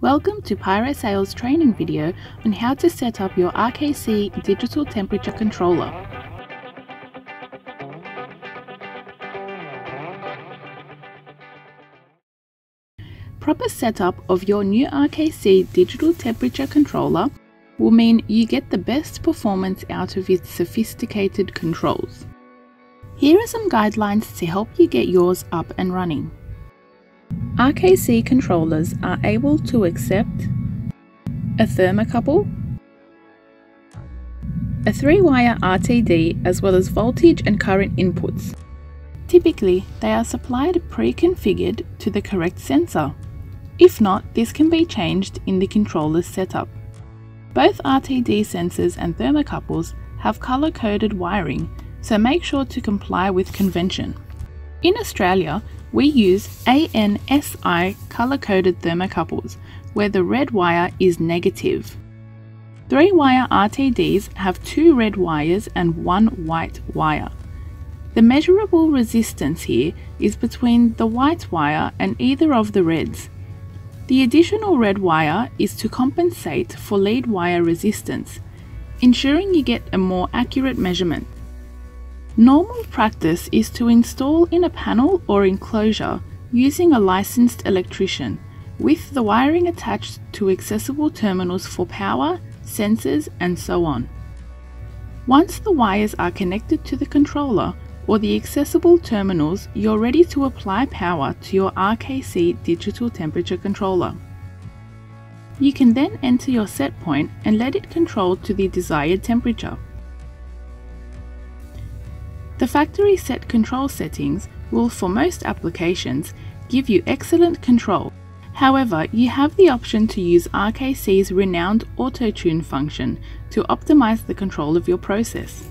Welcome to Pyrosales training video on how to set up your RKC digital temperature controller. Proper setup of your new RKC digital temperature controller will mean you get the best performance out of its sophisticated controls. Here are some guidelines to help you get yours up and running. RKC controllers are able to accept a thermocouple, a 3-wire RTD, as well as voltage and current inputs. Typically, they are supplied pre-configured to the correct sensor. If not, this can be changed in the controller's setup. Both RTD sensors and thermocouples have color-coded wiring, so make sure to comply with convention. In Australia, we use ANSI color-coded thermocouples, where the red wire is negative. 3-wire RTDs have 2 red wires and 1 white wire. The measurable resistance here is between the white wire and either of the reds. The additional red wire is to compensate for lead wire resistance, ensuring you get a more accurate measurement. Normal practice is to install in a panel or enclosure using a licensed electrician, with the wiring attached to accessible terminals for power, sensors, and so on. Once the wires are connected to the controller or the accessible terminals, you're ready to apply power to your RKC digital temperature controller. You can then enter your set point and let it control to the desired temperature. The factory set control settings will, for most applications, give you excellent control. However, you have the option to use RKC's renowned auto-tune function to optimize the control of your process.